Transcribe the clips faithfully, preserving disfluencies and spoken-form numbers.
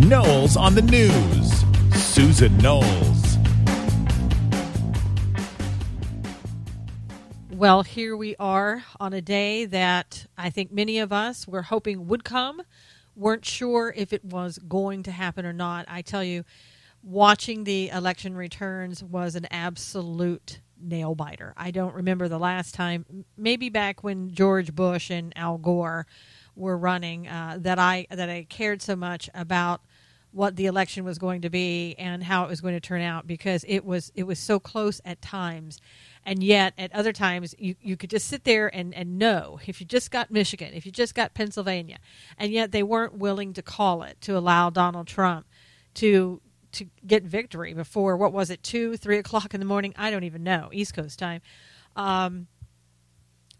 Knowles on the News. Susan Knowles. Well, here we are on a day that I think many of us were hoping would come. Weren't sure if it was going to happen or not. I tell you, watching the election returns was an absolute nail-biter. I don't remember the last time, maybe back when George Bush and Al Gore were running, uh, that I that I cared so much about what the election was going to be and how it was going to turn out, because it was it was so close at times. And yet at other times you, you could just sit there and, and know if you just got Michigan, if you just got Pennsylvania, and yet they weren't willing to call it to allow Donald Trump to to get victory before, what was it, two, three o'clock in the morning? I don't even know, East Coast time. Um,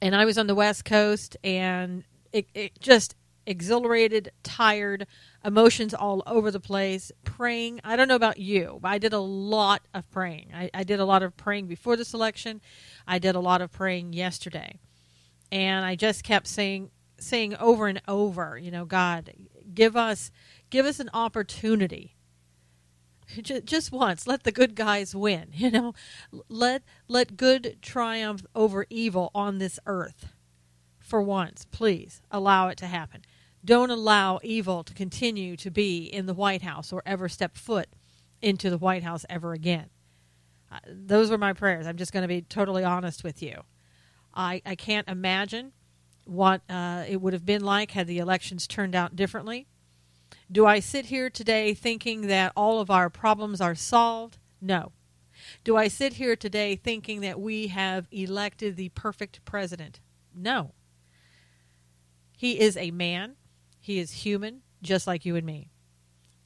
and I was on the West Coast, and it, it just exhilarated, tired, emotions all over the place, praying. I don't know about you, but I did a lot of praying. I, I did a lot of praying before this election. I did a lot of praying yesterday. And I just kept saying, saying over and over, you know, God, give us, give us an opportunity. Just once, let the good guys win, you know, let, let good triumph over evil on this earth. For once, please allow it to happen. Don't allow evil to continue to be in the White House or ever step foot into the White House ever again. Uh, those were my prayers. I'm just going to be totally honest with you. I, I can't imagine what uh, it would have been like had the elections turned out differently. Do I sit here today thinking that all of our problems are solved? No. Do I sit here today thinking that we have elected the perfect president? No. He is a man. He is human, just like you and me.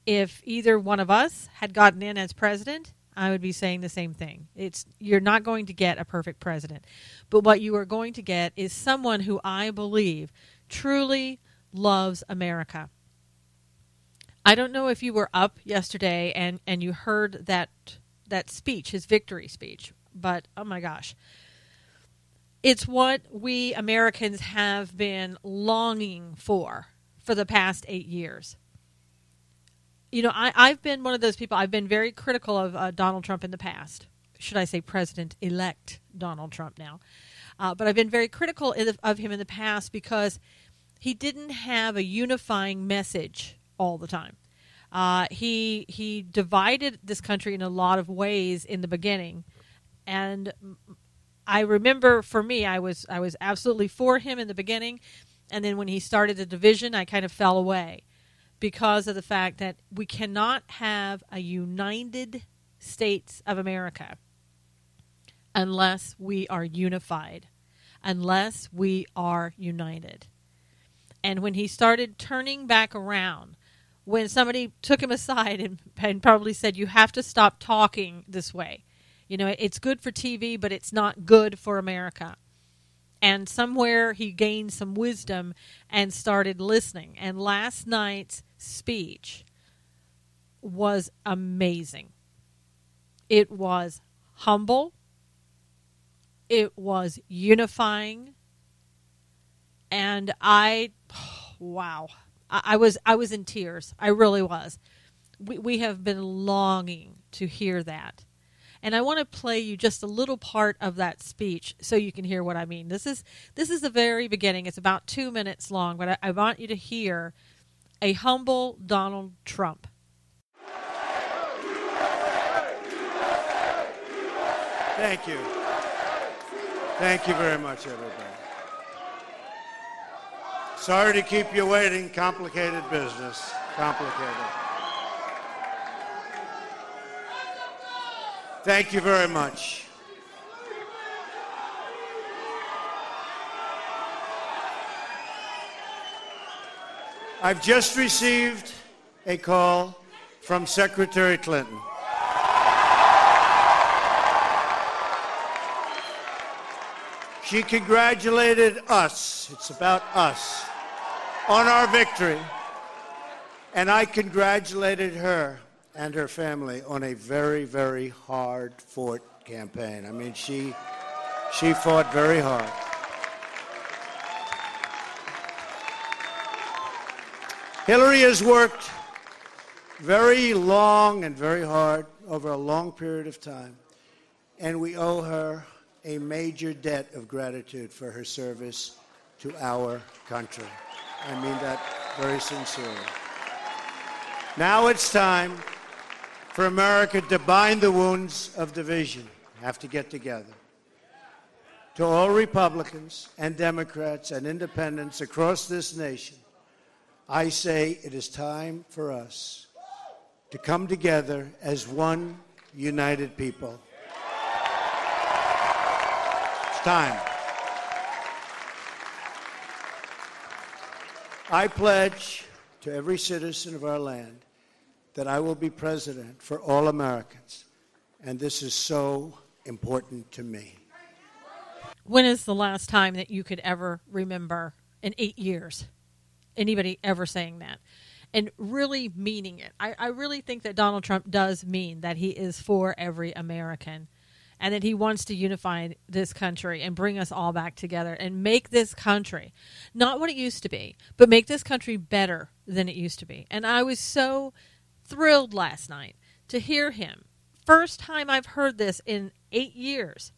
If either one of us had gotten in as president, I would be saying the same thing. It's, you're not going to get a perfect president. But what you are going to get is someone who I believe truly loves America. I don't know if you were up yesterday and, and you heard that that speech, his victory speech, but oh my gosh. It's what we Americans have been longing for for the past eight years. You know, I, I've been one of those people. I've been very critical of uh, Donald Trump in the past. Should I say President-elect Donald Trump now? Uh, but I've been very critical of him in the past because he didn't have a unifying message all the time. Uh, he he divided this country in a lot of ways in the beginning, and I remember for me, I was I was absolutely for him in the beginning, and then when he started the division, I kind of fell away because of the fact that we cannot have a United States of America unless we are unified, unless we are united. And when he started turning back around, when somebody took him aside and, and probably said, you have to stop talking this way. You know, it's good for T V, but it's not good for America. And somewhere he gained some wisdom and started listening. And last night's speech was amazing. It was humble. It was unifying. And I, oh, wow, I, I was I was in tears. I really was. We, we have been longing to hear that. And I want to play you just a little part of that speech so you can hear what I mean. This is this is the very beginning. It's about two minutes long, but I, I want you to hear a humble Donald Trump. Thank you. Thank you very much, everybody. Sorry to keep you waiting. Complicated business. Complicated. Thank you very much. I've just received a call from Secretary Clinton. She congratulated us, it's about us, on our victory, and I congratulated her and her family on a very, very hard-fought campaign. I mean, she she fought very hard. Hillary has worked very long and very hard over a long period of time. And we owe her a major debt of gratitude for her service to our country. I mean that very sincerely. Now it's time for America to bind the wounds of division. Have to get together. To all Republicans and Democrats and independents across this nation, I say it is time for us to come together as one united people. It's time. I pledge to every citizen of our land that I will be president for all Americans, and this is so important to me. When is the last time that you could ever remember in eight years anybody ever saying that and really meaning it? I, I really think that Donald Trump does mean that he is for every American and that he wants to unify this country and bring us all back together and make this country not what it used to be, but make this country better than it used to be. And I was so thrilled last night to hear him. First time I've heard this in eight years.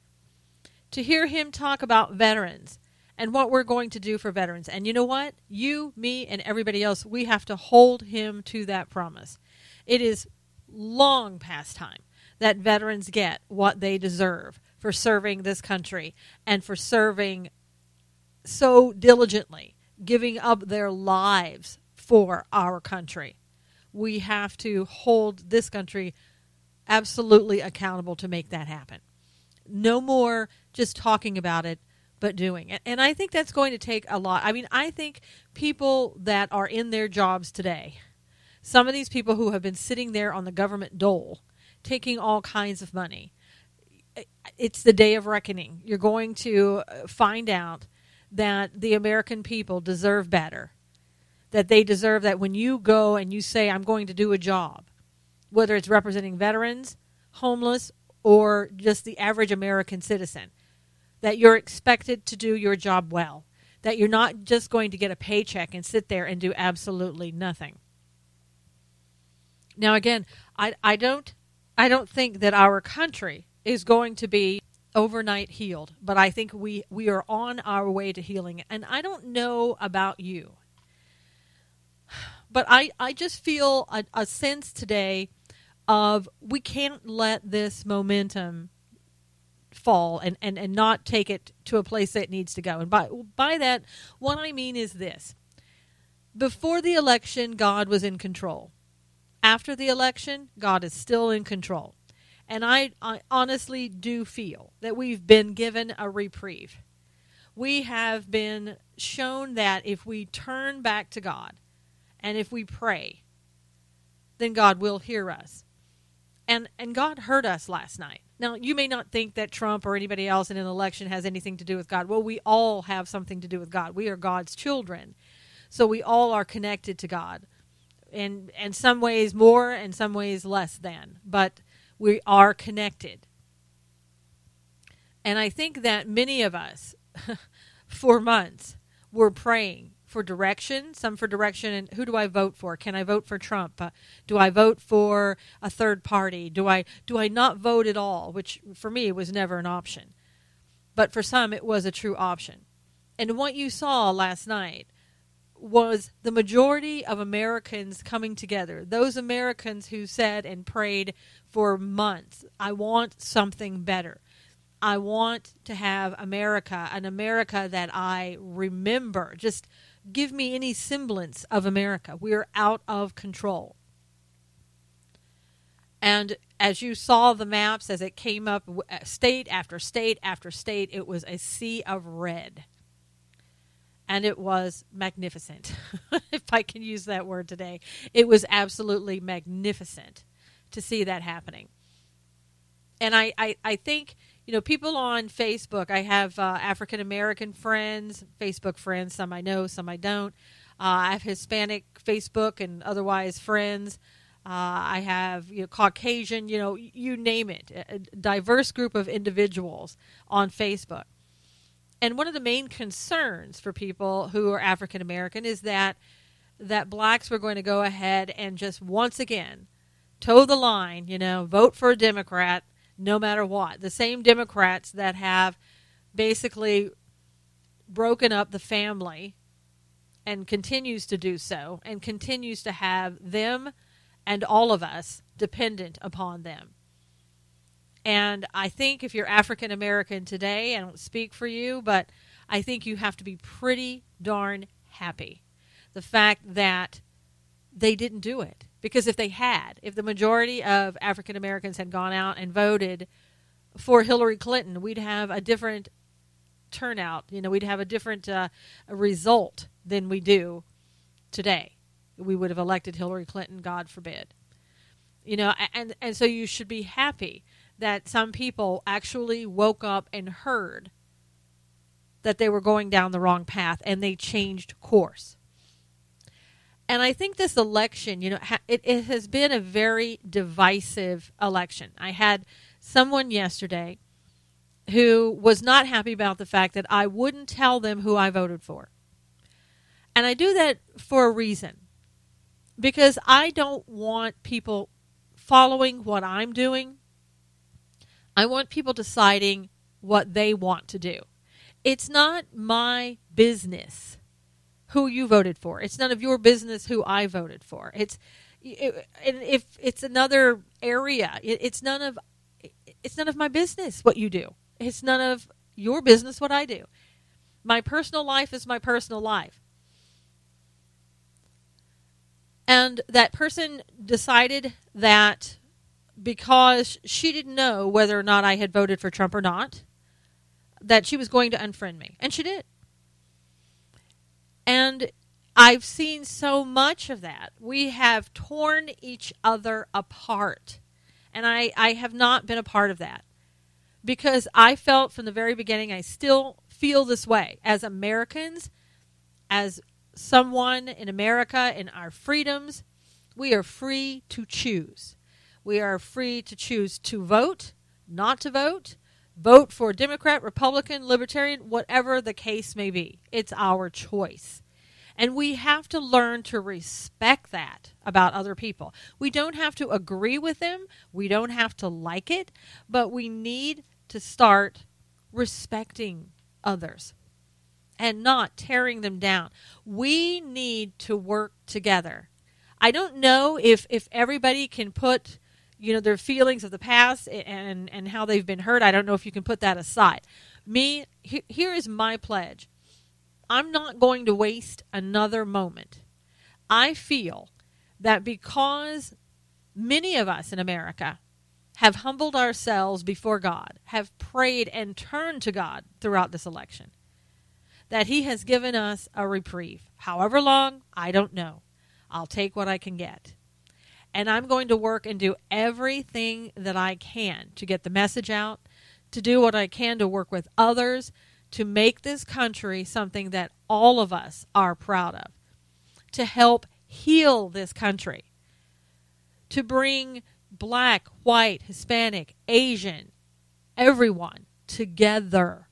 To hear him talk about veterans and what we're going to do for veterans. And you know what? You, me, and everybody else, we have to hold him to that promise. It is long past time that veterans get what they deserve for serving this country and for serving so diligently, giving up their lives for our country. We have to hold this country absolutely accountable to make that happen. No more just talking about it, but doing it. And I think that's going to take a lot. I mean, I think people that are in their jobs today, some of these people who have been sitting there on the government dole, taking all kinds of money, it's the day of reckoning. You're going to find out that the American people deserve better, that they deserve that when you go and you say, I'm going to do a job, whether it's representing veterans, homeless, or just the average American citizen, that you're expected to do your job well, that you're not just going to get a paycheck and sit there and do absolutely nothing. Now, again, I, I don't I don't think that our country is going to be overnight healed, but I think we, we are on our way to healing. And I don't know about you, but I, I just feel a, a sense today of we can't let this momentum fall and, and, and not take it to a place that it needs to go. And by, by that, what I mean is this. Before the election, God was in control. After the election, God is still in control. And I, I honestly do feel that we've been given a reprieve. We have been shown that if we turn back to God and if we pray, then God will hear us. And and God heard us last night. Now, you may not think that Trump or anybody else in an election has anything to do with God. Well, we all have something to do with God. We are God's children. So we all are connected to God. And in some ways more and some ways less than. But we are connected. And I think that many of us, for months, were praying for direction, some for direction, and who do I vote for? Can I vote for Trump? Uh, do I vote for a third party? Do I do I not vote at all? Which for me was never an option. But for some, it was a true option. And what you saw last night was the majority of Americans coming together. Those Americans who said and prayed for months, I want something better. I want to have America, an America that I remember. Just give me any semblance of America. We're out of control. And as you saw the maps, as it came up, state after state after state, it was a sea of red. And it was magnificent, if I can use that word today. It was absolutely magnificent to see that happening. And I, I, I think... You know, people on Facebook, I have uh, African-American friends, Facebook friends, some I know, some I don't. Uh, I have Hispanic Facebook and otherwise friends. Uh, I have you know, Caucasian, you know, you name it, a diverse group of individuals on Facebook. And one of the main concerns for people who are African-American is that that blacks were going to go ahead and just once again toe the line, you know, vote for a Democrat no matter what. The same Democrats that have basically broken up the family and continues to do so and continues to have them and all of us dependent upon them. And I think if you're African American today, I don't speak for you, but I think you have to be pretty darn happy. The fact that they didn't do it. Because if they had, if the majority of African Americans had gone out and voted for Hillary Clinton, we'd have a different turnout. You know, we'd have a different uh, result than we do today. We would have elected Hillary Clinton, God forbid. You know, and, and so you should be happy that some people actually woke up and heard that they were going down the wrong path and they changed course. And I think this election, you know, it, it has been a very divisive election. I had someone yesterday who was not happy about the fact that I wouldn't tell them who I voted for. And I do that for a reason. Because I don't want people following what I'm doing. I want people deciding what they want to do. It's not my business who you voted for. It's none of your business who I voted for. It's it, and if it's another area, it, it's none of it's none of my business what you do. It's none of your business what I do. My personal life is my personal life. And that person decided that because she didn't know whether or not I had voted for Trump or not, that she was going to unfriend me. And she did. And I've seen so much of that. We have torn each other apart. And I, I have not been a part of that. Because I felt from the very beginning, I still feel this way. As Americans, as someone in America, in our freedoms, we are free to choose. We are free to choose to vote, not to vote, vote for Democrat, Republican, Libertarian, whatever the case may be. It's our choice. And we have to learn to respect that about other people. We don't have to agree with them. We don't have to like it. But we need to start respecting others and not tearing them down. We need to work together. I don't know if, if everybody can put... you know, their feelings of the past and, and how they've been hurt. I don't know if you can put that aside. Me, he, here is my pledge. I'm not going to waste another moment. I feel that because many of us in America have humbled ourselves before God, have prayed and turned to God throughout this election, that he has given us a reprieve. However long, I don't know. I'll take what I can get. And I'm going to work and do everything that I can to get the message out, to do what I can to work with others, to make this country something that all of us are proud of, to help heal this country, to bring black, white, Hispanic, Asian, everyone together.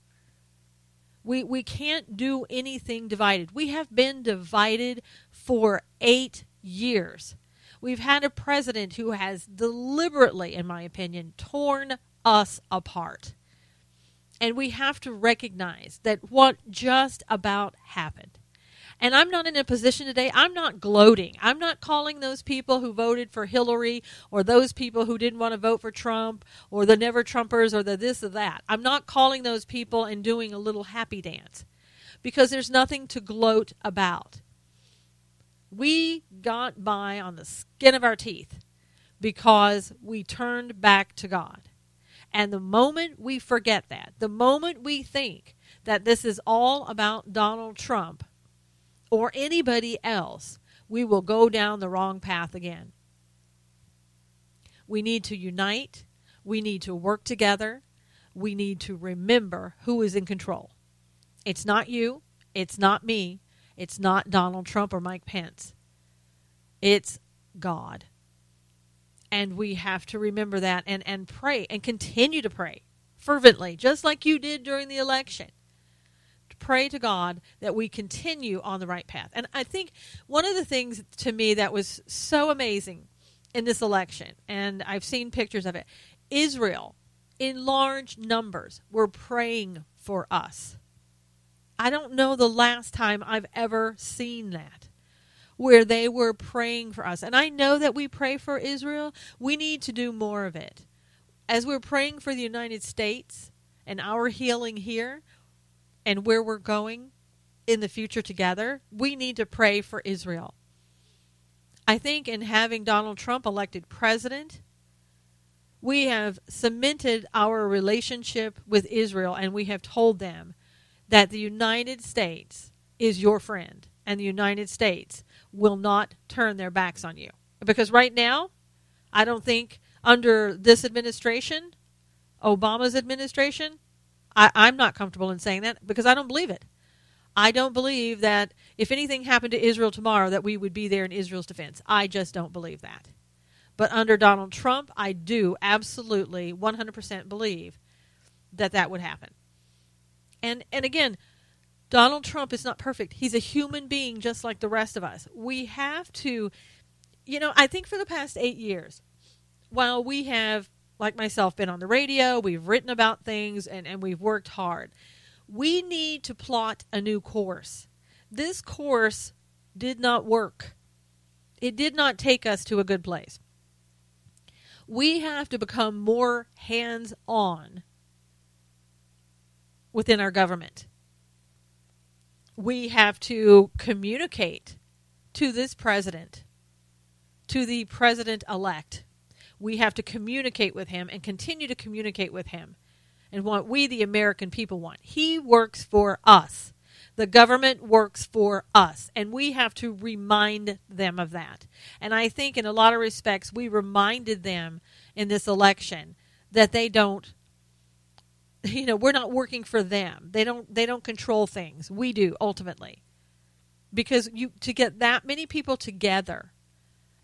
We, we can't do anything divided. We have been divided for eight years. We've had a president who has deliberately, in my opinion, torn us apart. And we have to recognize that what just about happened. And I'm not in a position today, I'm not gloating. I'm not calling those people who voted for Hillary or those people who didn't want to vote for Trump or the never Trumpers or the this or that. I'm not calling those people and doing a little happy dance because there's nothing to gloat about. We got by on the skin of our teeth because we turned back to God. And the moment we forget that, the moment we think that this is all about Donald Trump or anybody else, we will go down the wrong path again. We need to unite. We need to work together. We need to remember who is in control. It's not you. It's not me. It's not Donald Trump or Mike Pence. It's God. And we have to remember that and, and pray and continue to pray fervently, just like you did during the election. pray to God that we continue on the right path. And I think one of the things to me that was so amazing in this election, and I've seen pictures of it, Israel in large numbers were praying for us. I don't know the last time I've ever seen that, where they were praying for us. And I know that we pray for Israel. We need to do more of it. As we're praying for the United States and our healing here and where we're going in the future together, we need to pray for Israel. I think in having Donald Trump elected president, we have cemented our relationship with Israel, and we have told them that the United States is your friend, and the United States will not turn their backs on you. Because right now, I don't think under this administration, Obama's administration, I, I'm not comfortable in saying that because I don't believe it. I don't believe that if anything happened to Israel tomorrow that we would be there in Israel's defense. I just don't believe that. But under Donald Trump, I do absolutely one hundred percent believe that that would happen. And and again, Donald Trump is not perfect. He's a human being just like the rest of us. We have to, you know, I think for the past eight years, while we have, like myself, been on the radio, we've written about things, and, and we've worked hard, we need to plot a new course. This course did not work. It did not take us to a good place. We have to become more hands-on within our government. We have to communicate to this president, to the president-elect. We have to communicate with him and continue to communicate with him and what we, the American people, want. He works for us. The government works for us, and we have to remind them of that. And I think in a lot of respects, we reminded them in this election that they don't, you know, we're not working for them. They don't they don't control things. We do, ultimately. Because you to get that many people together,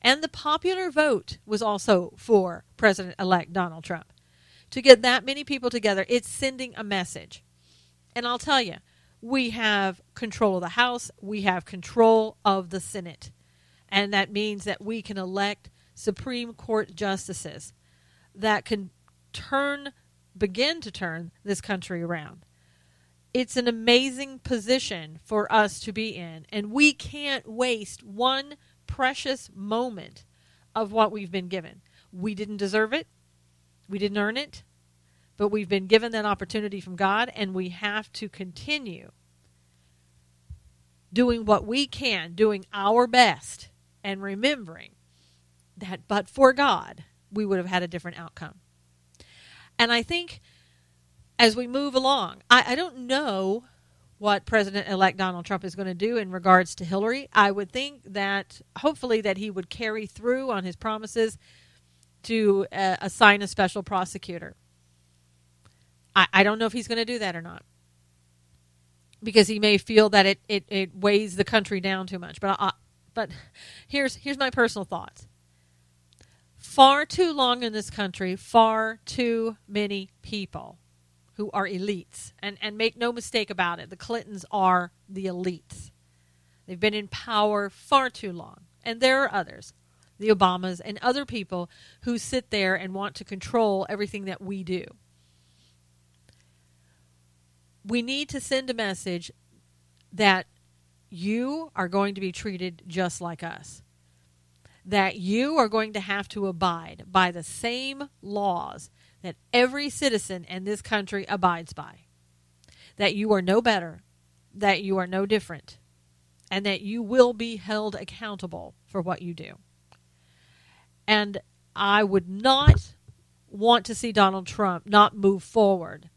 and the popular vote was also for President-elect Donald Trump. To get that many people together, it's sending a message. And I'll tell you, we have control of the House. We have control of the Senate. And that means that we can elect Supreme Court justices that can turn begin to turn this country around. It's an amazing position for us to be in, and we can't waste one precious moment of what we've been given. We didn't deserve it. We didn't earn it, but we've been given that opportunity from God, and we have to continue doing what we can, doing our best, and remembering that but for God, we would have had a different outcome. And I think as we move along, I, I don't know what President-elect Donald Trump is going to do in regards to Hillary. I would think that hopefully that he would carry through on his promises to uh, assign a special prosecutor. I, I don't know if he's going to do that or not, because he may feel that it, it, it weighs the country down too much. But I, but here's here's my personal thoughts. Far too long in this country, far too many people who are elites. And, and make no mistake about it, the Clintons are the elites. They've been in power far too long. And there are others, the Obamas and other people who sit there and want to control everything that we do. We need to send a message that you are going to be treated just like us, that you are going to have to abide by the same laws that every citizen in this country abides by, that you are no better, that you are no different, and that you will be held accountable for what you do. And I would not want to see Donald Trump not move forward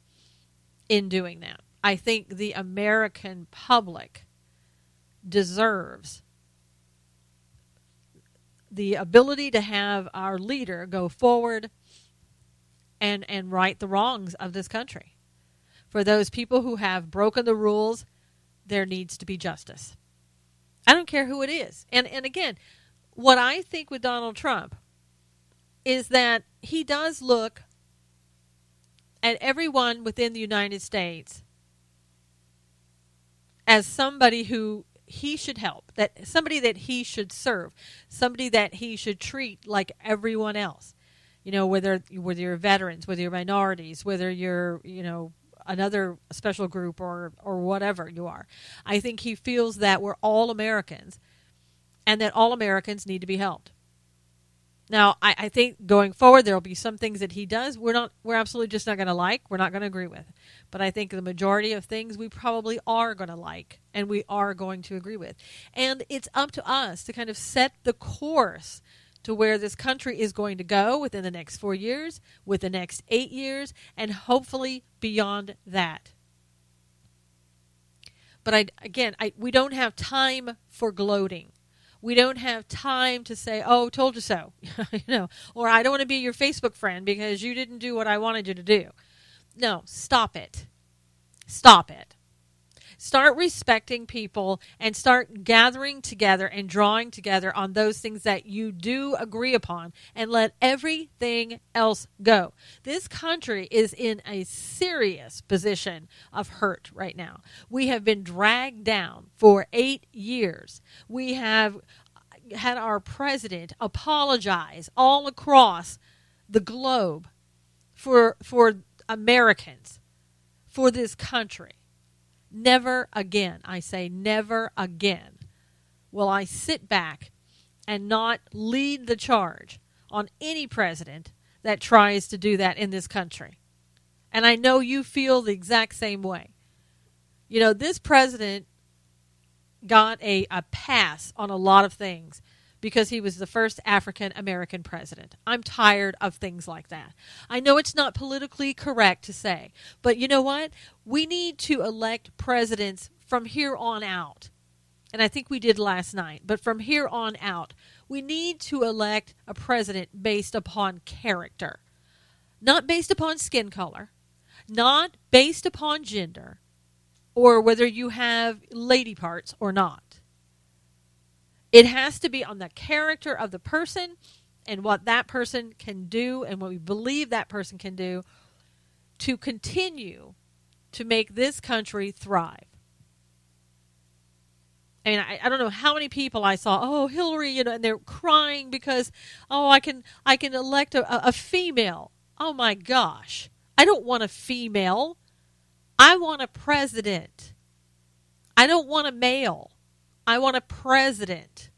in doing that. I think the American public deserves the ability to have our leader go forward and and right the wrongs of this country. For those people who have broken the rules, there needs to be justice. I don't care who it is. And and again, what I think with Donald Trump is that he does look at everyone within the United States as somebody who he should help, that somebody that he should serve, somebody that he should treat like everyone else. You know, whether whether you're veterans, whether you're minorities, whether you're, you know, another special group or, or whatever you are. I think he feels that we're all Americans and that all Americans need to be helped. Now, I, I think going forward, there will be some things that he does we're not we're absolutely just not going to like. We're not going to agree with. But I think the majority of things we probably are going to like and we are going to agree with. And it's up to us to kind of set the course to where this country is going to go within the next four years, with the next eight years, and hopefully beyond that. But I, again, I, we don't have time for gloating. We don't have time to say, "Oh, told you so," you know, or "I don't want to be your Facebook friend because you didn't do what I wanted you to do." No, stop it. Stop it. Start respecting people and start gathering together and drawing together on those things that you do agree upon and let everything else go. This country is in a serious position of hurt right now. We have been dragged down for eight years. We have had our president apologize all across the globe for, for Americans, for this country. Never again, I say never again, will I sit back and not lead the charge on any president that tries to do that in this country. And I know you feel the exact same way. You know, this president got a, a pass on a lot of things because he was the first African-American president. I'm tired of things like that. I know it's not politically correct to say, but you know what? We need to elect presidents from here on out. And I think we did last night, but from here on out, we need to elect a president based upon character, not based upon skin color, not based upon gender, or whether you have lady parts or not. It has to be on the character of the person and what that person can do and what we believe that person can do to continue to make this country thrive. I mean, I, I don't know how many people I saw, "Oh, Hillary," you know, and they're crying because, "Oh, I can I can elect a, a female." Oh my gosh. I don't want a female. I want a president. I don't want a male. I want a president.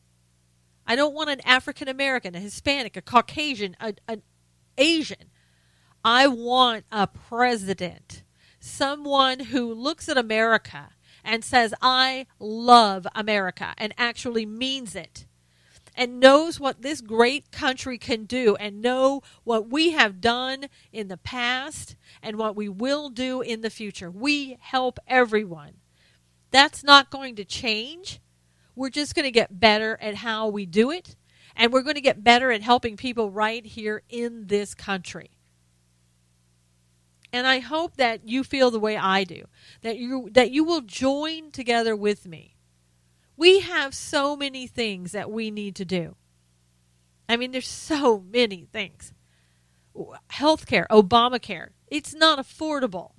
I don't want an African American, a Hispanic, a Caucasian, a, an Asian. I want a president. Someone who looks at America and says, "I love America," and actually means it. And knows what this great country can do and know what we have done in the past and what we will do in the future. We help everyone. That's not going to change. We're just going to get better at how we do it, and we're going to get better at helping people right here in this country. And I hope that you feel the way I do, that you that you will join together with me. We have so many things that we need to do. I mean, there's so many things. Healthcare, Obamacare, it's not affordable.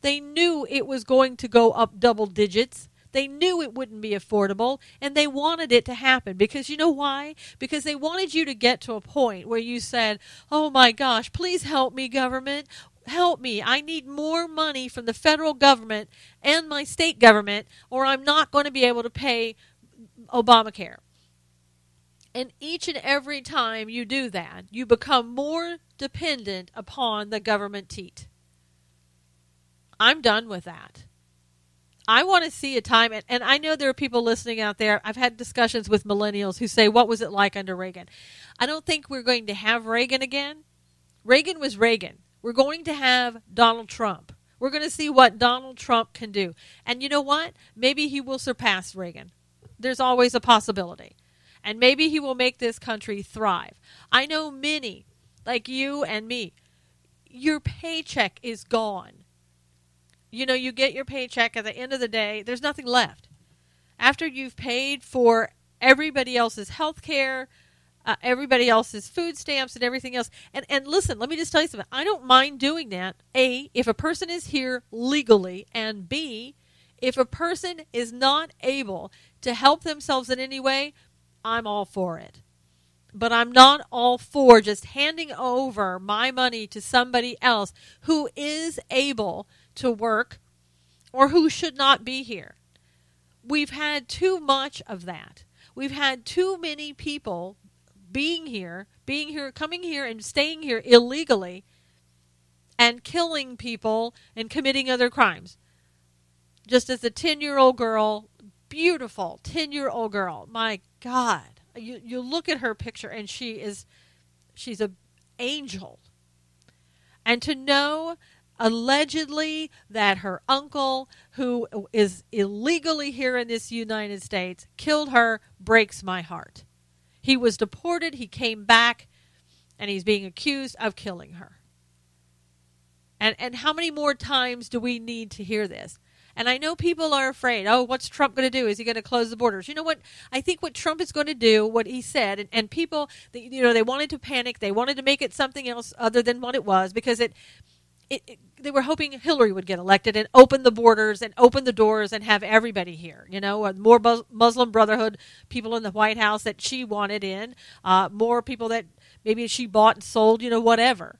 They knew it was going to go up double digits. They knew it wouldn't be affordable, and they wanted it to happen. Because you know why? Because they wanted you to get to a point where you said, "Oh my gosh, please help me, government. Help me. I need more money from the federal government and my state government, or I'm not going to be able to pay Obamacare." And each and every time you do that, you become more dependent upon the government teat. I'm done with that. I want to see a time, and, and I know there are people listening out there. I've had discussions with millennials who say, "What was it like under Reagan?" I don't think we're going to have Reagan again. Reagan was Reagan. We're going to have Donald Trump. We're going to see what Donald Trump can do. And you know what? Maybe he will surpass Reagan. There's always a possibility. And maybe he will make this country thrive. I know many, like you and me, your paycheck is gone. You know, you get your paycheck at the end of the day. There's nothing left. After you've paid for everybody else's health care, uh, everybody else's food stamps and everything else. And, and listen, let me just tell you something. I don't mind doing that, A, if a person is here legally, and B, If a person is not able to help themselves in any way, I'm all for it. But I'm not all for just handing over my money to somebody else who is able to work or who should not be here. We've had too much of that. We've had too many people being here, being here, coming here and staying here illegally and killing people and committing other crimes. Just as a ten-year-old girl, beautiful ten-year-old girl, my God. You you look at her picture and she is, she's an angel. And to know allegedly that her uncle, who is illegally here in this United States, killed her breaks my heart. He was deported, he came back, and he's being accused of killing her. And and how many more times do we need to hear this? And I know people are afraid, oh, what's Trump going to do? Is he going to close the borders? You know what? I think what Trump is going to do, what he said, and, and people, they, you know, they wanted to panic. They wanted to make it something else other than what it was because it, it, it they were hoping Hillary would get elected and open the borders and open the doors and have everybody here. You know, more bu- Muslim Brotherhood people in the White House that she wanted in, uh, more people that maybe she bought and sold, you know, whatever.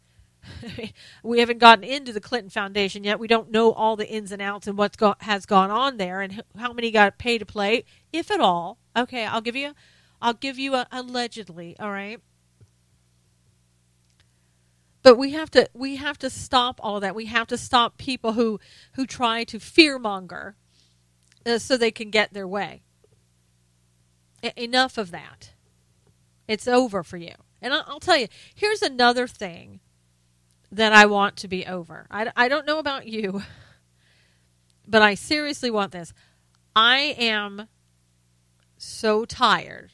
We haven't gotten into the Clinton Foundation yet. We don't know all the ins and outs and what go- has gone on there and how many got paid to play, if at all. Okay, I'll give you, I'll give you a allegedly. All right, but we have to we have to stop all that. We have to stop people who who try to fearmonger uh, so they can get their way. E- enough of that. It's over for you. And I'll, I'll tell you, here's another thing that I want to be over. I, I don't know about you, but I seriously want this. I am so tired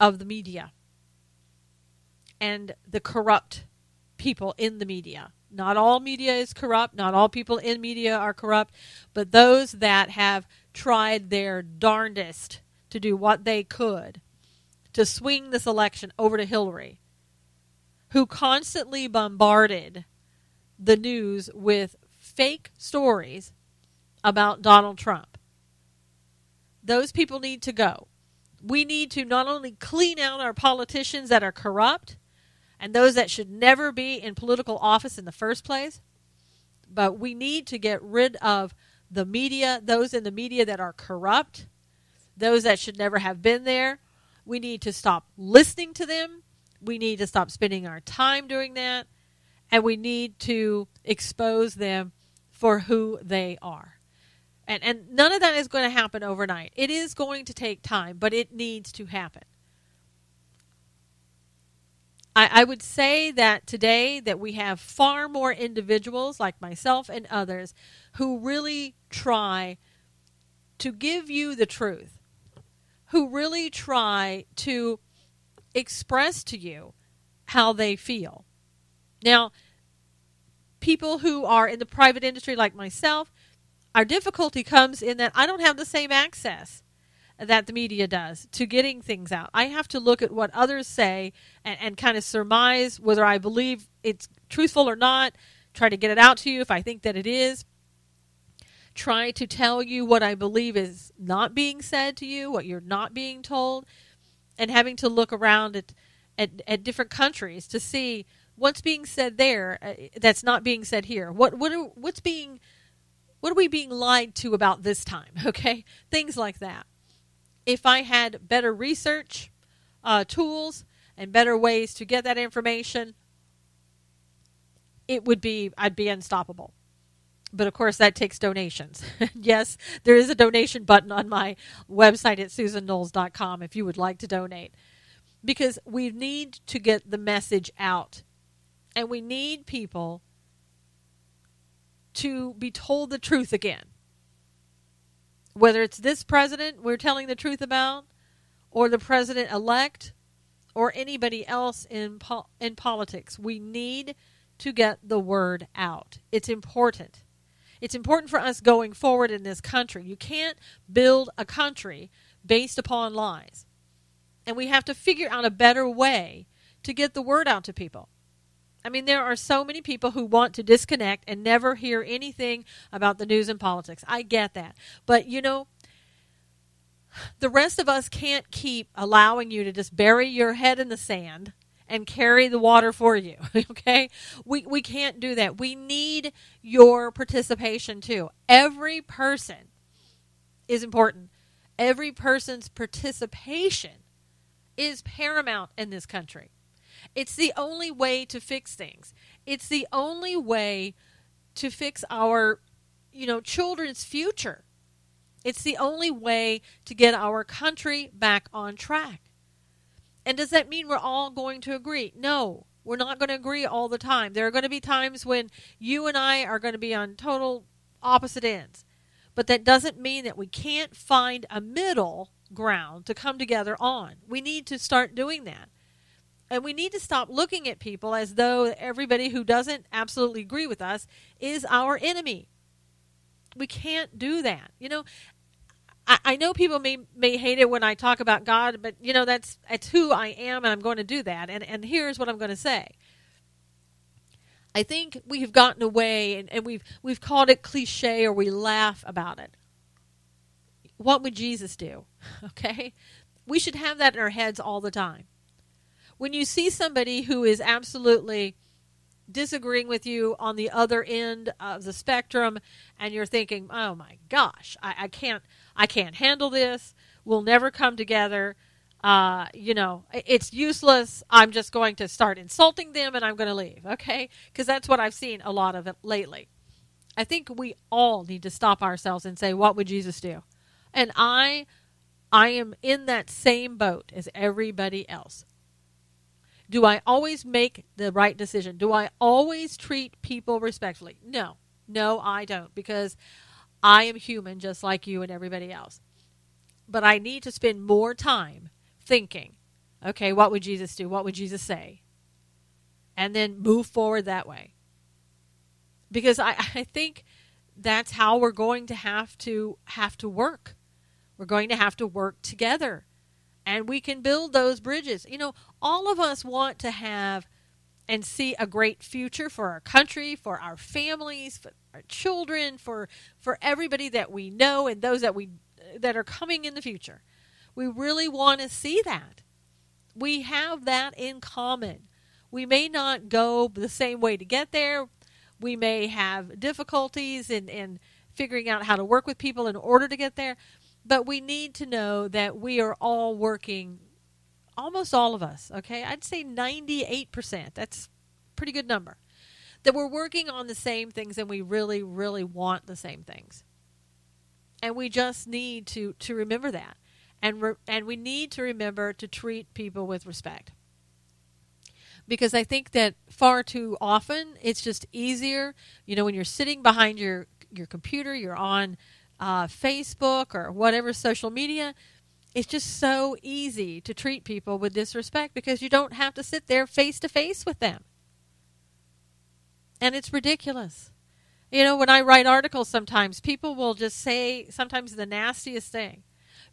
of the media and the corrupt people in the media. Not all media is corrupt. Not all people in media are corrupt. But those that have tried their darndest to do what they could to swing this election over to Hillary, who constantly bombarded the news with fake stories about Donald Trump. Those people need to go. We need to not only clean out our politicians that are corrupt and those that should never be in political office in the first place, but we need to get rid of the media, those in the media that are corrupt, those that should never have been there. We need to stop listening to them. We need to stop spending our time doing that, and we need to expose them for who they are. And and none of that is going to happen overnight. It is going to take time, but it needs to happen. I, I would say that today that we have far more individuals like myself and others who really try to give you the truth, who really try to express to you how they feel. Now, people who are in the private industry like myself, our difficulty comes in that I don't have the same access that the media does to getting things out. I have to look at what others say and, and kind of surmise whether I believe it's truthful or not, try to get it out to you if I think that it is, try to tell you what I believe is not being said to you, what you're not being told, and having to look around at, at at different countries to see what's being said there uh, that's not being said here. What what are, what's being what are we being lied to about this time? Okay, things like that. If I had better research uh, tools and better ways to get that information, it would be I'd be unstoppable. But, of course, that takes donations. Yes, there is a donation button on my website at Susan Knowles dot com if you would like to donate. Because we need to get the message out. And we need people to be told the truth again. Whether it's this president we're telling the truth about, or the president-elect, or anybody else in po- in politics. We need to get the word out. It's important. It's important for us going forward in this country. You can't build a country based upon lies. And we have to figure out a better way to get the word out to people. I mean, there are so many people who want to disconnect and never hear anything about the news and politics. I get that. But, you know, the rest of us can't keep allowing you to just bury your head in the sand and carry the water for you, okay? We we can't do that. We need your participation, too. Every person is important. Every person's participation is paramount in this country. It's the only way to fix things. It's the only way to fix our, you know, children's future. It's the only way to get our country back on track. And does that mean we're all going to agree? No, we're not going to agree all the time. There are going to be times when you and I are going to be on total opposite ends. But that doesn't mean that we can't find a middle ground to come together on. We need to start doing that. And we need to stop looking at people as though everybody who doesn't absolutely agree with us is our enemy. We can't do that. You know, I, I know people may, may hate it when I talk about God, but, you know, that's, that's who I am, and I'm going to do that. And, and here's what I'm going to say. I think we have gotten away, and, and we've, we've called it cliche, or we laugh about it. What would Jesus do? Okay? We should have that in our heads all the time. When you see somebody who is absolutely disagreeing with you on the other end of the spectrum, and you're thinking, oh my gosh, I, I can't I can't handle this. We'll never come together. Uh, you know, it's useless. I'm just going to start insulting them, and I'm going to leave, okay? Because that's what I've seen a lot of it lately. I think we all need to stop ourselves and say, what would Jesus do? And I, I am in that same boat as everybody else. Do I always make the right decision? Do I always treat people respectfully? No. No, I don't, because I am human just like you and everybody else. But I need to spend more time thinking, okay, what would Jesus do? What would Jesus say? And then move forward that way. Because I, I think that's how we're going to have to have to work. We're going to have to work together. And we can build those bridges. You know, all of us want to have and see a great future for our country, for our families, for our children, for for everybody that we know and those that we that are coming in the future. We really want to see that. We have that in common. We may not go the same way to get there. We may have difficulties in, in figuring out how to work with people in order to get there. But we need to know that we are all working, almost all of us, okay? I'd say ninety-eight percent. That's a pretty good number. That we're working on the same things, and we really, really want the same things. And we just need to, to remember that. And, re- and we need to remember to treat people with respect. Because I think that far too often, it's just easier. You know, when you're sitting behind your, your computer, you're on Uh, Facebook or whatever social media, it's just so easy to treat people with disrespect because you don't have to sit there face to face with them. And it's ridiculous. You know, when I write articles sometimes, people will just say sometimes the nastiest thing.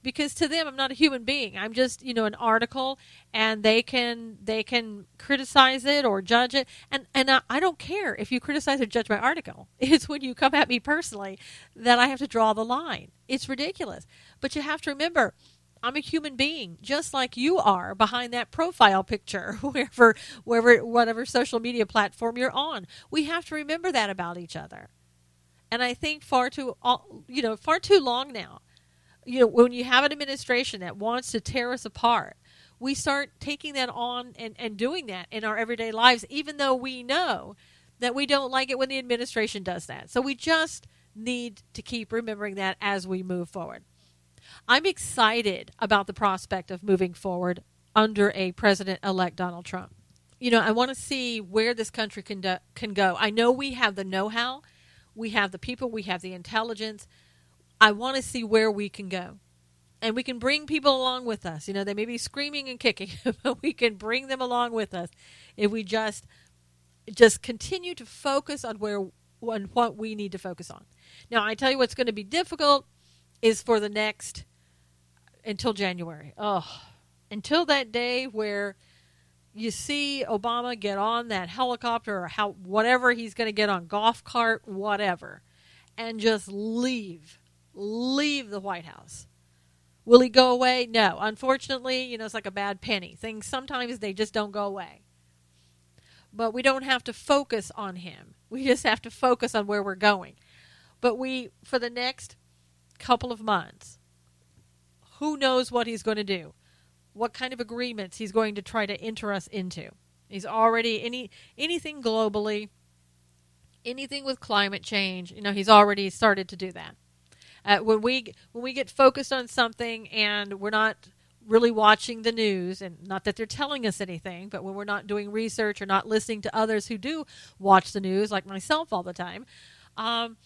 Because to them, I'm not a human being. I'm just, you know, an article, and they can they can criticize it or judge it. And, and I, I don't care if you criticize or judge my article. It's when you come at me personally that I have to draw the line. It's ridiculous. But you have to remember, I'm a human being, just like you are behind that profile picture, wherever, wherever, whatever social media platform you're on. We have to remember that about each other. And I think far too, you know, far too long now, you know, when you have an administration that wants to tear us apart, we start taking that on and, and doing that in our everyday lives, even though we know that we don't like it when the administration does that. So we just need to keep remembering that as we move forward. I'm excited about the prospect of moving forward under a president-elect Donald Trump. You know, I want to see where this country can do, can go. I know we have the know-how, we have the people, we have the intelligence. I want to see where we can go. And we can bring people along with us. You know, they may be screaming and kicking, but we can bring them along with us if we just just continue to focus on where on what we need to focus on. Now, I tell you what's going to be difficult is for the next, until January. Oh, until that day where you see Obama get on that helicopter or how whatever he's going to get on, golf cart, whatever, and just leave, leave the White House. Will he go away? No. Unfortunately, you know, it's like a bad penny. Things sometimes they just don't go away. But we don't have to focus on him. We just have to focus on where we're going. But we, for the next couple of months, who knows what he's going to do, what kind of agreements he's going to try to enter us into. He's already, any anything globally, anything with climate change, you know, he's already started to do that. Uh, when we when we get focused on something and we're not really watching the news, and not that they're telling us anything, but when we're not doing research or not listening to others who do watch the news, like myself all the time, um,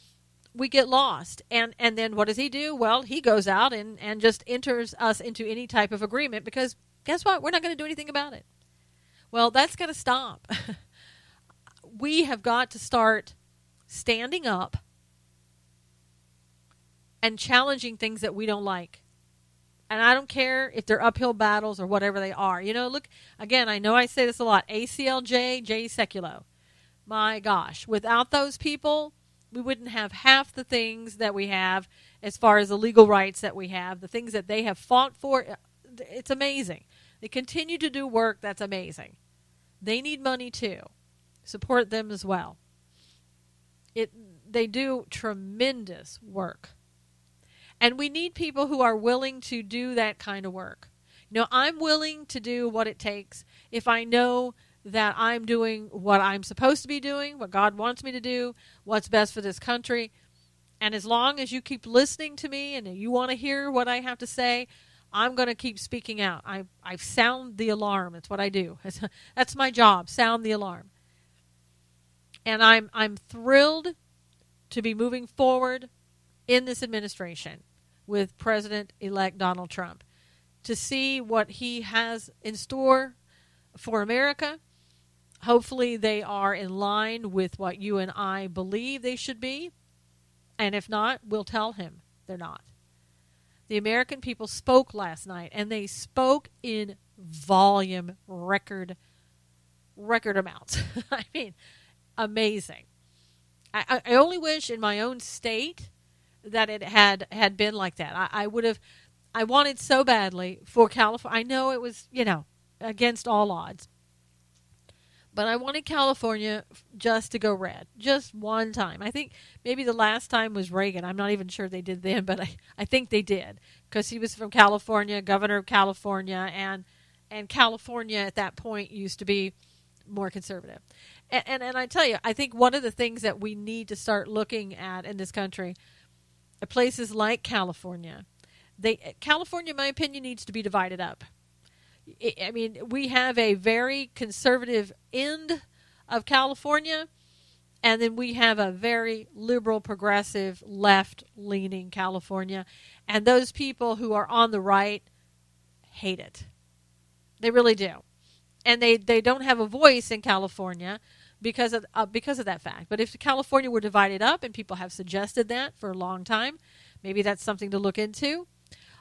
we get lost. And, and then what does he do? Well, he goes out and, and just enters us into any type of agreement because guess what? We're not going to do anything about it. Well, that's got to stop. We have got to start standing up and challenging things that we don't like. And I don't care if they're uphill battles or whatever they are. You know, look, again, I know I say this a lot. A C L J, Jay Sekulow. My gosh. Without those people, we wouldn't have half the things that we have as far as the legal rights that we have, the things that they have fought for. It's amazing. They continue to do work. That's amazing. They need money, too. Support them as well. It, they do tremendous work. And we need people who are willing to do that kind of work. You know, I'm willing to do what it takes if I know that I'm doing what I'm supposed to be doing, what God wants me to do, what's best for this country. And as long as you keep listening to me and you want to hear what I have to say, I'm going to keep speaking out. I I sound the alarm. That's what I do. That's my job, sound the alarm. And I'm I'm thrilled to be moving forward in this administration with President-elect Donald Trump, to see what he has in store for America. Hopefully they are in line with what you and I believe they should be. And if not, we'll tell him they're not. The American people spoke last night, and they spoke in volume record, record amounts. I mean, amazing. I, I only wish in my own state that it had, had been like that. I, I would have, I wanted so badly for California. I know it was, you know, against all odds. But I wanted California just to go red. Just one time. I think maybe the last time was Reagan. I'm not even sure they did then, but I, I think they did. Because he was from California, governor of California, and and California at that point used to be more conservative. And, and, and I tell you, I think one of the things that we need to start looking at in this country, places like California, they California, in my opinion, needs to be divided up. I mean, we have a very conservative end of California, and then we have a very liberal, progressive, left-leaning California. And those people who are on the right hate it. They really do. And they, they don't have a voice in California because of uh, because of that fact. But if California were divided up, and people have suggested that for a long time, maybe that's something to look into,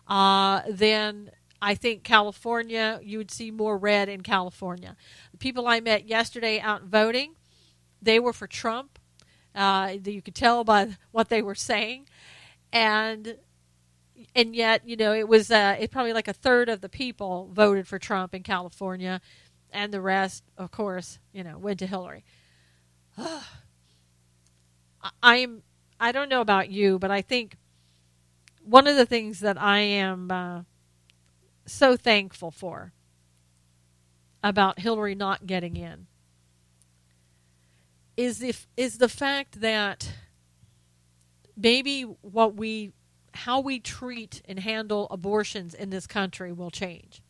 uh, then I think California, you would see more red in California. The people I met yesterday out voting, they were for Trump. Uh, you could tell by what they were saying. And and yet, you know, it was uh, it probably like a third of the people voted for Trump in California. And the rest, of course, you know, went to Hillary. I'm, I don't know about you, but I think one of the things that I am uh, so thankful for about Hillary not getting in is if is the fact that maybe what we, how we treat and handle abortions in this country will change.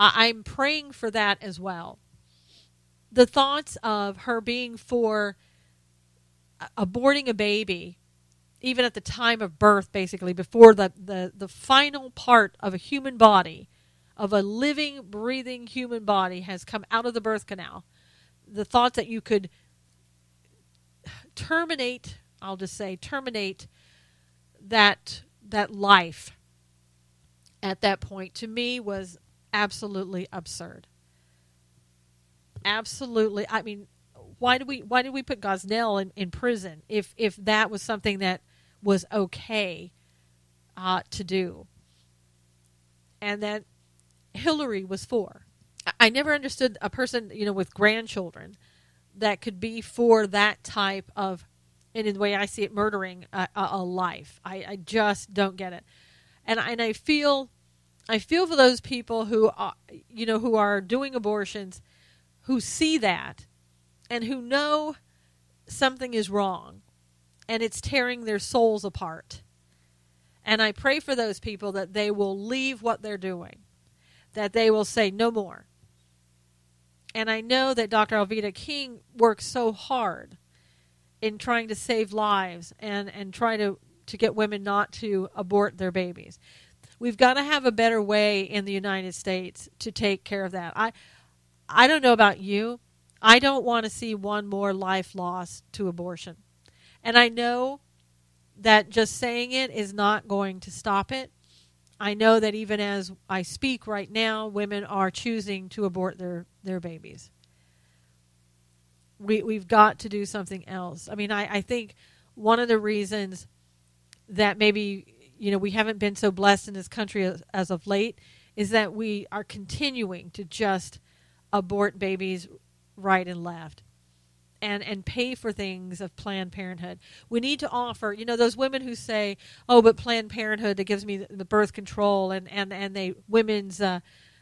I'm praying for that as well. The thoughts of her being for aborting a baby, even at the time of birth, basically, before the, the, the final part of a human body, of a living, breathing human body has come out of the birth canal. The thought that you could terminate, I'll just say, terminate that, that life at that point, to me was absolutely absurd. absolutely. I mean, why do we why did we put Gosnell in, in prison if if that was something that was okay uh, to do, and that Hillary was for? I never understood a person, you know, with grandchildren that could be for that type of, and in the way I see it, murdering a, a life. I, I just don't get it, and and I feel, I feel for those people who, are, you know, who are doing abortions, who see that, and who know something is wrong, and it's tearing their souls apart. And I pray for those people that they will leave what they're doing, that they will say no more. And I know that Doctor Alveda King works so hard in trying to save lives and, and try to, to get women not to abort their babies. We've got to have a better way in the United States to take care of that. I I don't know about you. I don't want to see one more life lost to abortion. And I know that just saying it is not going to stop it. I know that even as I speak right now, women are choosing to abort their, their babies. We, we've got to do something else. I mean, I, I think one of the reasons that maybe... you know, we haven't been so blessed in this country as, as of late, is that we are continuing to just abort babies right and left and, and pay for things of Planned Parenthood. We need to offer, you know, those women who say, oh, but Planned Parenthood, that gives me the, the birth control and, and, and they women's uh,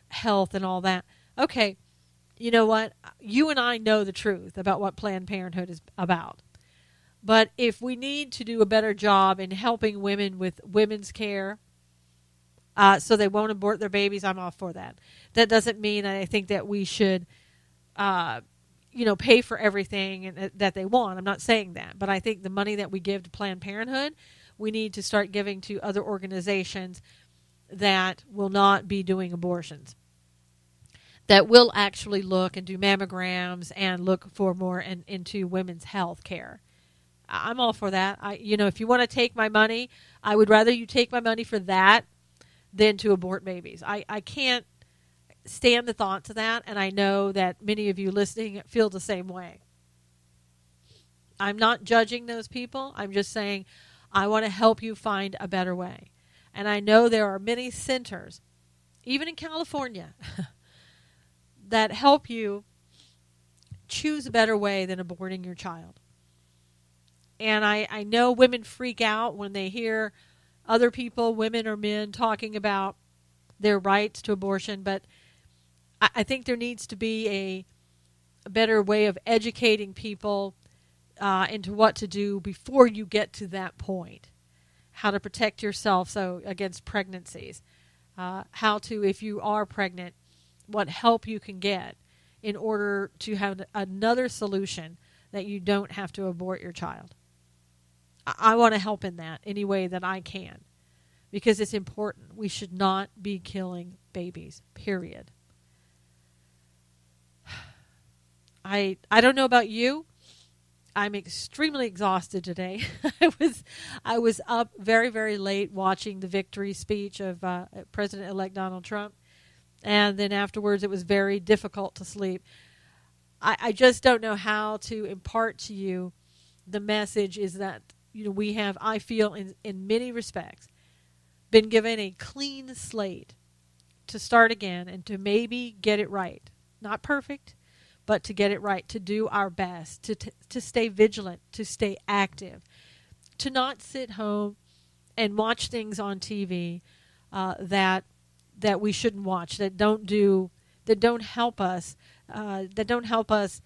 health and all that. Okay, you know what? You and I know the truth about what Planned Parenthood is about. But if we need to do a better job in helping women with women's care uh, so they won't abort their babies, I'm all for that. That doesn't mean I think that we should, uh, you know, pay for everything and, uh, that they want. I'm not saying that. But I think the money that we give to Planned Parenthood, we need to start giving to other organizations that will not be doing abortions, that will actually look and do mammograms and look for more in, into women's health care. I'm all for that. I, you know, if you want to take my money, I would rather you take my money for that than to abort babies. I, I can't stand the thoughts of that, and I know that many of you listening feel the same way. I'm not judging those people. I'm just saying I want to help you find a better way. And I know there are many centers, even in California, that help you choose a better way than aborting your child. And I, I know women freak out when they hear other people, women or men, talking about their rights to abortion. But I, I think there needs to be a, a better way of educating people uh, into what to do before you get to that point. How to protect yourself so against pregnancies. Uh, how to, if you are pregnant, what help you can get in order to have another solution that you don't have to abort your child. I want to help in that any way that I can, because it's important. We should not be killing babies, period. I I don't know about you. I'm extremely exhausted today. I was I was up very, very late watching the victory speech of uh, President-elect Donald Trump, and then afterwards it was very difficult to sleep. I, I just don't know how to impart to you the message is that, you know, we have, I feel in, in many respects, been given a clean slate to start again and to maybe get it right. Not perfect, but to get it right, to do our best, to t- to stay vigilant, to stay active, to not sit home and watch things on T V uh, that that we shouldn't watch, that don't do, that don't help us, uh, that don't help us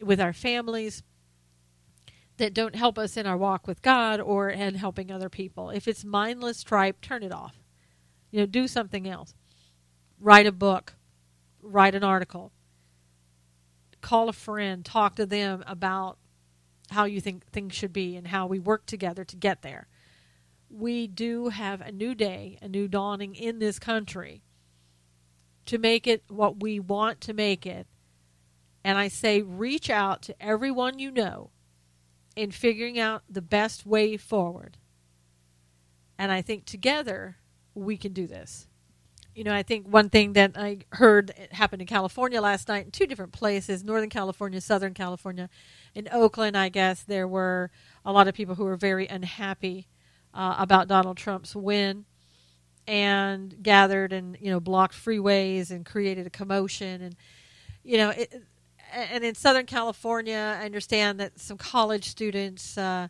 with our families, that don't help us in our walk with God or in helping other people. If it's mindless tripe, turn it off. You know, do something else. Write a book. Write an article. Call a friend. Talk to them about how you think things should be and how we work together to get there. We do have a new day, a new dawning in this country to make it what we want to make it. And I say reach out to everyone you know in figuring out the best way forward. And I think together we can do this. You know, I think one thing that I heard happened in California last night in two different places, Northern California, Southern California. In Oakland, I guess, there were a lot of people who were very unhappy uh, about Donald Trump's win and gathered and, you know, blocked freeways and created a commotion. And, you know, it, and in Southern California, I understand that some college students uh,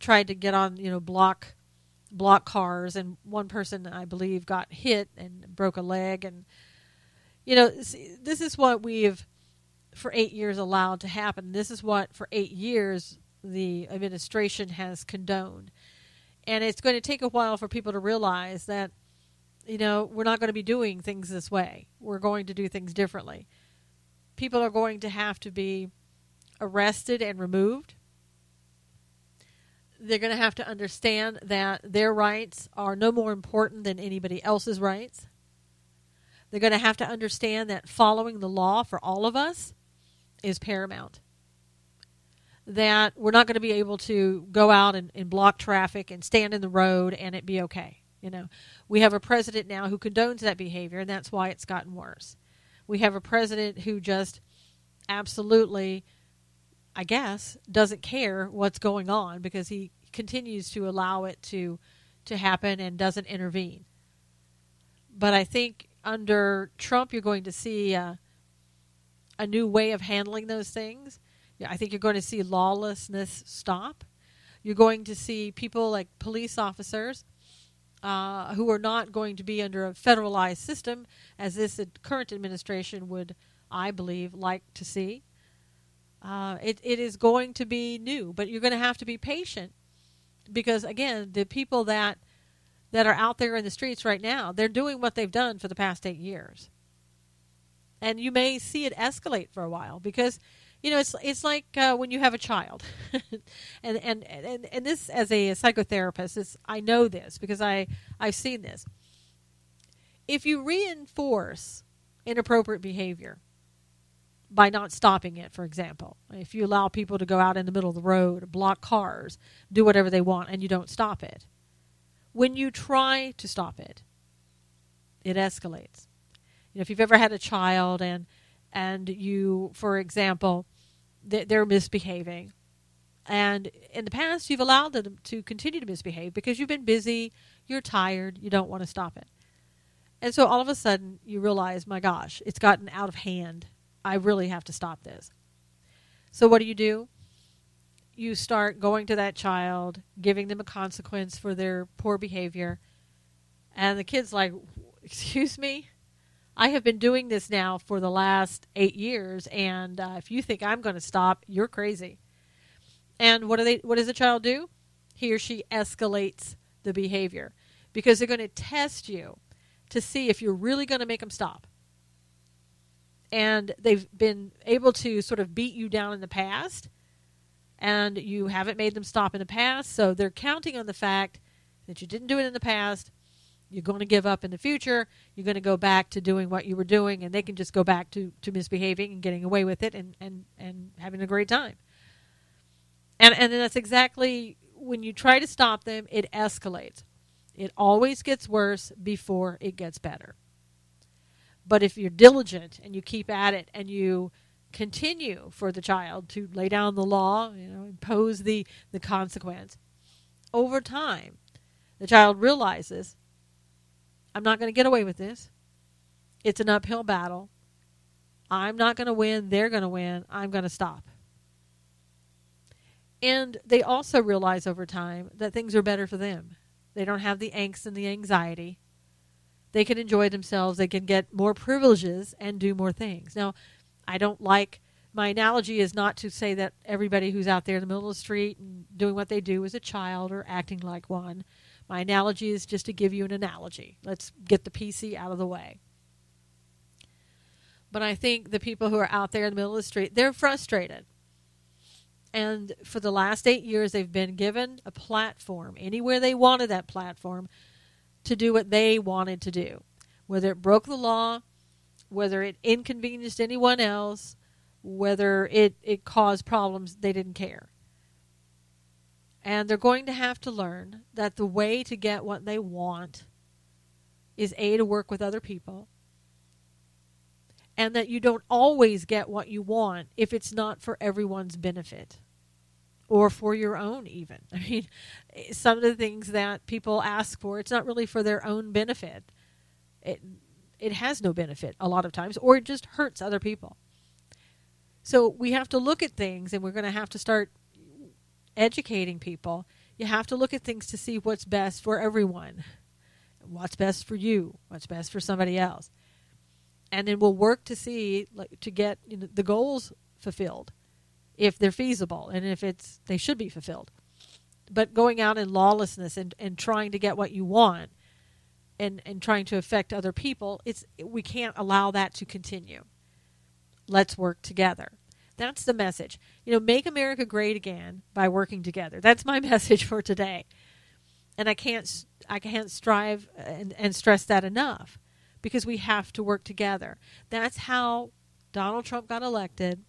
tried to get on, you know, block block cars, and one person, I believe, got hit and broke a leg. And, you know, this is what we've for eight years allowed to happen. This is what for eight years the administration has condoned. And it's going to take a while for people to realize that, you know, we're not going to be doing things this way. We're going to do things differently. People are going to have to be arrested and removed. They're going to have to understand that their rights are no more important than anybody else's rights. They're going to have to understand that following the law for all of us is paramount. That we're not going to be able to go out and, and block traffic and stand in the road and it be okay. You know, we have a president now who condones that behavior, and that's why it's gotten worse. We have a president who just absolutely, I guess, doesn't care what's going on because he continues to allow it to to happen and doesn't intervene. But I think under Trump, you're going to see uh, a new way of handling those things. I think you're going to see lawlessness stop. You're going to see people like police officers uh, who are not going to be under a federalized system, as this current administration would, I believe, like to see. Uh, it, it is going to be new, but you're going to have to be patient because, again, the people that that are out there in the streets right now, they're doing what they've done for the past eight years. And you may see it escalate for a while because, you know, it's it's like uh, when you have a child. and, and, and, and this, as a psychotherapist, is, I know this because I, I've seen this. If you reinforce inappropriate behavior, by not stopping it, for example. If you allow people to go out in the middle of the road, block cars, do whatever they want, and you don't stop it. When you try to stop it, it escalates. You know, if you've ever had a child and and you, for example, th- they're misbehaving, and in the past you've allowed them to continue to misbehave because you've been busy, you're tired, you don't want to stop it. And so all of a sudden you realize, my gosh, it's gotten out of hand. I really have to stop this. So what do you do? You start going to that child, giving them a consequence for their poor behavior. And the kid's like, excuse me? I have been doing this now for the last eight years, and uh, if you think I'm going to stop, you're crazy. And what do they? What does the child do? He or she escalates the behavior because they're going to test you to see if you're really going to make them stop. And they've been able to sort of beat you down in the past, and you haven't made them stop in the past, so they're counting on the fact that you didn't do it in the past. You're going to give up in the future. You're going to go back to doing what you were doing, and they can just go back to, to misbehaving and getting away with it and, and, and having a great time. And, and that's exactly when you try to stop them, it escalates. It always gets worse before it gets better. But if you're diligent and you keep at it and you continue for the child to lay down the law, you know, impose the, the consequence, over time, the child realizes, I'm not going to get away with this. It's an uphill battle. I'm not going to win. They're going to win. I'm going to stop. And they also realize over time that things are better for them. They don't have the angst and the anxiety. They can enjoy themselves. They can get more privileges and do more things. Now, I don't like, my analogy is not to say that everybody who's out there in the middle of the street and doing what they do is a child or acting like one. My analogy is just to give you an analogy. Let's get the P C out of the way. But I think the people who are out there in the middle of the street, they're frustrated. And for the last eight years, they've been given a platform, anywhere they wanted that platform, to do what they wanted to do, whether it broke the law, whether it inconvenienced anyone else, whether it, it caused problems, they didn't care. And they're going to have to learn that the way to get what they want is A, to work with other people, and that you don't always get what you want if it's not for everyone's benefit or for your own even. I mean, some of the things that people ask for, it's not really for their own benefit. It, it has no benefit a lot of times, or it just hurts other people. So we have to look at things, and we're going to have to start educating people. You have to look at things to see what's best for everyone. What's best for you? What's best for somebody else? And then we'll work to see, like, to get, you know, the goals fulfilled, if they're feasible and if it's they should be fulfilled. But going out in lawlessness and, and trying to get what you want and, and trying to affect other people, it's we can't allow that to continue. Let's work together. That's the message. You know, make America great again by working together. That's my message for today. And I can't I can't strive and, and stress that enough, because we have to work together. That's how Donald Trump got elected,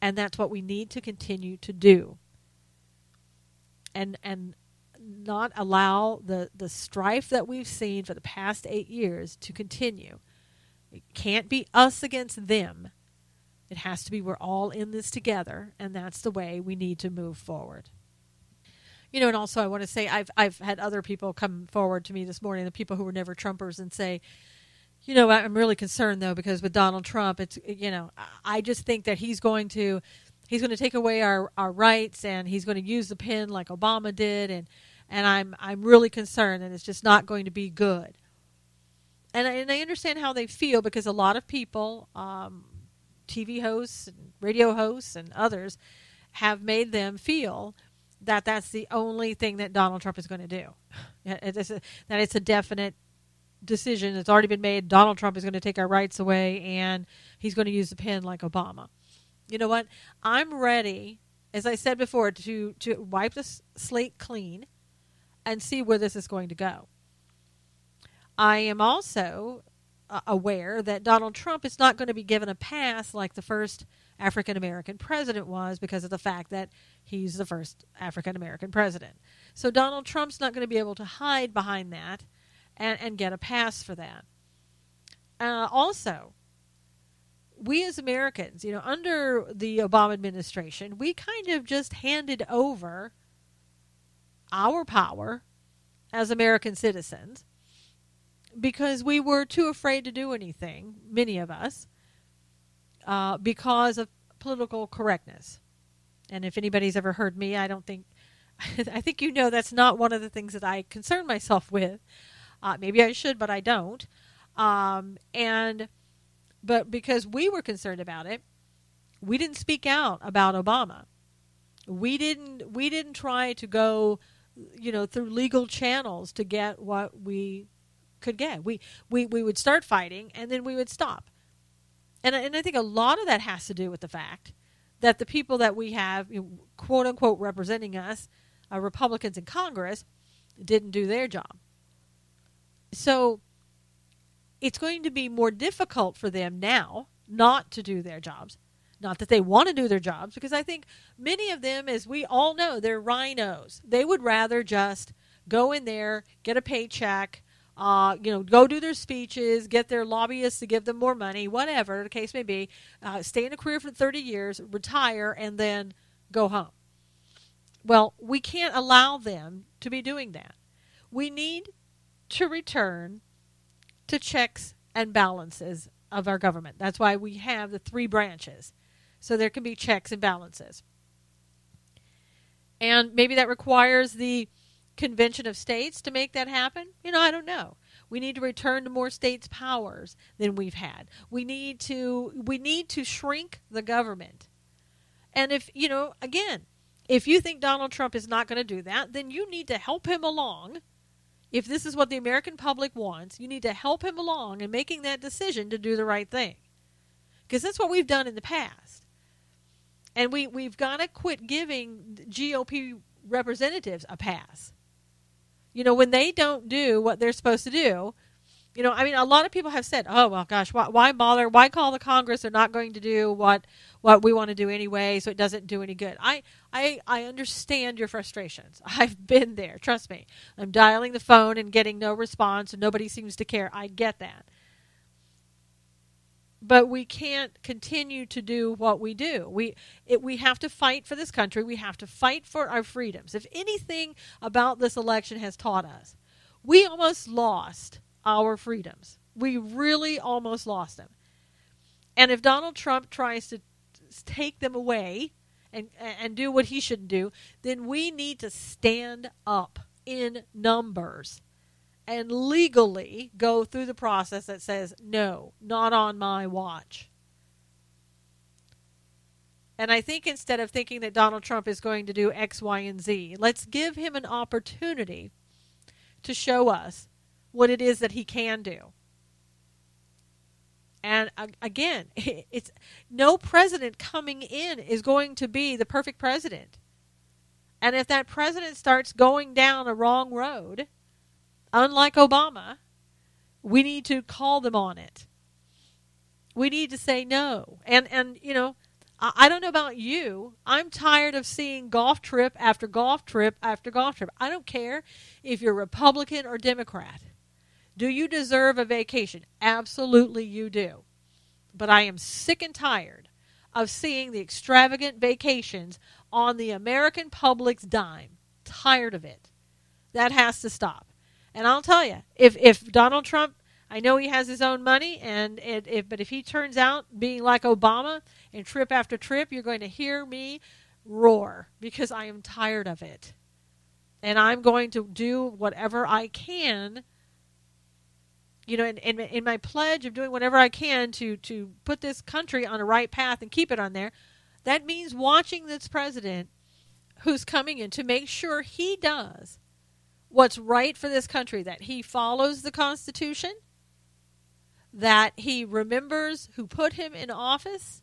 and that's what we need to continue to do. And and not allow the, the strife that we've seen for the past eight years to continue. It can't be us against them. It has to be we're all in this together, and that's the way we need to move forward. You know, and also I want to say I've I've had other people come forward to me this morning, the people who were never Trumpers, and say, you know, I'm really concerned, though, because with Donald Trump, it's, you know, I just think that he's going to he's going to take away our, our rights, and he's going to use the pen like Obama did. And and I'm I'm really concerned, and it's just not going to be good. And I, and I understand how they feel, because a lot of people, um, T V hosts and radio hosts and others, have made them feel that that's the only thing that Donald Trump is going to do. It's a, that it's a definite decision that's already been made. Donald Trump is going to take our rights away, and he's going to use the pen like Obama. You know what? I'm ready, as I said before, to, to wipe the slate clean and see where this is going to go. I am also uh, aware that Donald Trump is not going to be given a pass like the first African-American president was, because of the fact that he's the first African-American president. So Donald Trump's not going to be able to hide behind that and, and get a pass for that. Uh, also, we as Americans, you know, under the Obama administration, we kind of just handed over our power as American citizens, because we were too afraid to do anything, many of us, Uh, because of political correctness. And if anybody's ever heard me, I don't think, I think you know that's not one of the things that I concern myself with. Uh, maybe I should, but I don't. Um, and, but because we were concerned about it, we didn't speak out about Obama. We didn't, we didn't try to go, you know, through legal channels to get what we could get. We, we, we would start fighting, and then we would stop. And, and I think a lot of that has to do with the fact that the people that we have, you know, quote unquote, representing us, uh, Republicans in Congress, didn't do their job. So it's going to be more difficult for them now not to do their jobs. Not that they want to do their jobs, because I think many of them, as we all know, they're rhinos. They would rather just go in there, get a paycheck, Uh, you know, go do their speeches, get their lobbyists to give them more money, whatever the case may be, uh, stay in a career for thirty years, retire, and then go home. Well, we can't allow them to be doing that. We need to return to checks and balances of our government. That's why we have the three branches, so there can be checks and balances. And maybe that requires the Convention of States to make that happen. You know, I don't know. We need to return to more states' powers than we've had. We need to we need to shrink the government. And if, you know, again, if you think Donald Trump is not going to do that, then you need to help him along. If this is what the American public wants, you need to help him along in making that decision to do the right thing. Because that's what we've done in the past. And we, we've got to quit giving G O P representatives a pass. You know, when they don't do what they're supposed to do, You know, I mean, a lot of people have said, oh, well, gosh, why, why bother? Why call the Congress? They're not going to do what what we want to do anyway, so it doesn't do any good. I, I, I understand your frustrations. I've been there. Trust me. I'm dialing the phone and getting no response, and nobody seems to care. I get that. But we can't continue to do what we do. We it, we have to fight for this country. We have to fight for our freedoms. If anything about this election has taught us, we almost lost our freedoms. We really almost lost them. And if Donald Trump tries to take them away and and do what he shouldn't do, then we need to stand up in numbers and legally go through the process that says, no, not on my watch. And I think instead of thinking that Donald Trump is going to do X, Y, and Z, let's give him an opportunity to show us what it is that he can do. And again, it's no president coming in is going to be the perfect president. And if that president starts going down a wrong road, unlike Obama, we need to call them on it. We need to say no. And, and you know, I, I don't know about you. I'm tired of seeing golf trip after golf trip after golf trip. I don't care if you're Republican or Democrat. Do you deserve a vacation? Absolutely you do. But I am sick and tired of seeing the extravagant vacations on the American public's dime. Tired of it. That has to stop. And I'll tell you, if, if Donald Trump, I know he has his own money, and it, if, but if he turns out being like Obama and trip after trip, you're going to hear me roar because I am tired of it. And I'm going to do whatever I can. You know, in, in, in my pledge of doing whatever I can to, to put this country on a right path and keep it on there, that means watching this president who's coming in to make sure he does what's right for this country, that he follows the Constitution, that he remembers who put him in office,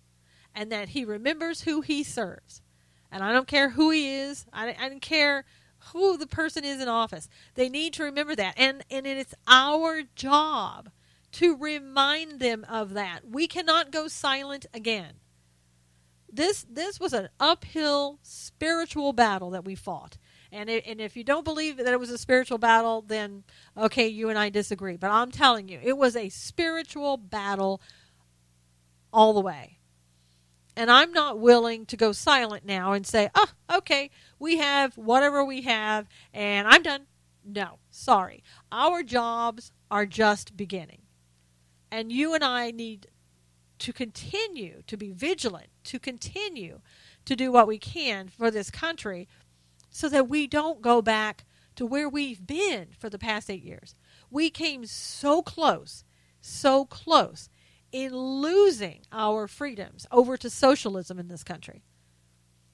and that he remembers who he serves. And I don't care who he is. I, I don't care who the person is in office. They need to remember that. And, and it's our job to remind them of that. We cannot go silent again. This, this was an uphill spiritual battle that we fought. And, it, and if you don't believe that it was a spiritual battle, then, okay, you and I disagree. But I'm telling you, it was a spiritual battle all the way. And I'm not willing to go silent now and say, oh, okay, we have whatever we have, and I'm done. No, sorry. Our jobs are just beginning. And you and I need to continue to be vigilant, to continue to do what we can for this country so that we don't go back to where we've been for the past eight years. We came so close, so close in losing our freedoms over to socialism in this country.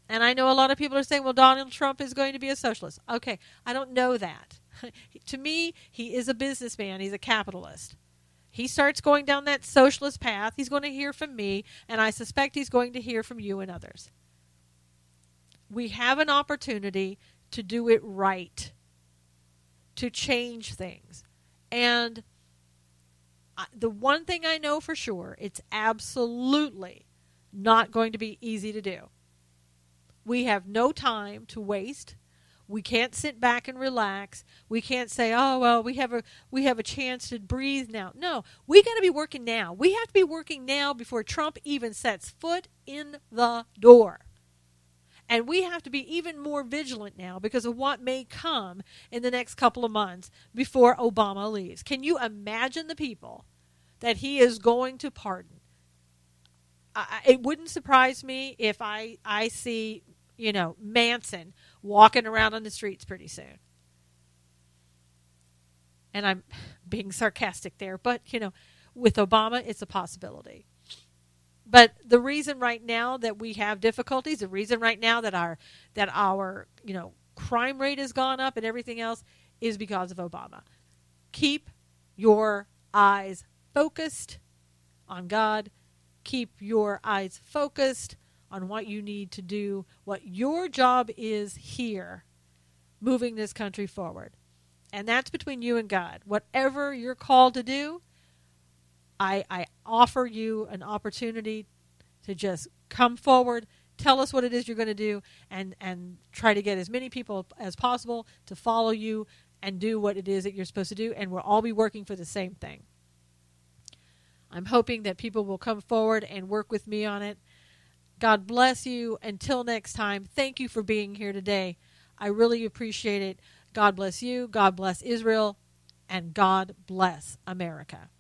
And I know a lot of people are saying, well, Donald Trump is going to be a socialist. Okay, I don't know that. To me, he is a businessman. He's a capitalist. He starts going down that socialist path. He's going to hear from me, and I suspect he's going to hear from you and others. We have an opportunity to do it right, to change things. And the one thing I know for sure, it's absolutely not going to be easy to do. We have no time to waste. We can't sit back and relax. We can't say, oh, well, we have a we have a chance to breathe now. No, we got to be working now. We have to be working now before Trump even sets foot in the door. And we have to be even more vigilant now because of what may come in the next couple of months before Obama leaves. Can you imagine the people that he is going to pardon? I, it wouldn't surprise me if I, I see, you know, Manson walking around on the streets pretty soon. And I'm being sarcastic there, but, you know, with Obama, it's a possibility. But the reason right now that we have difficulties, the reason right now that our that our you know crime rate has gone up and everything else is because of Obama. Keep your eyes focused on God. Keep your eyes focused on what you need to do, what your job is here, moving this country forward. And that's between you and God. Whatever you're called to do, I, I offer you an opportunity to just come forward, tell us what it is you're going to do, and, and try to get as many people as possible to follow you and do what it is that you're supposed to do, and we'll all be working for the same thing. I'm hoping that people will come forward and work with me on it. God bless you. Until next time, thank you for being here today. I really appreciate it. God bless you. God bless Israel. And God bless America.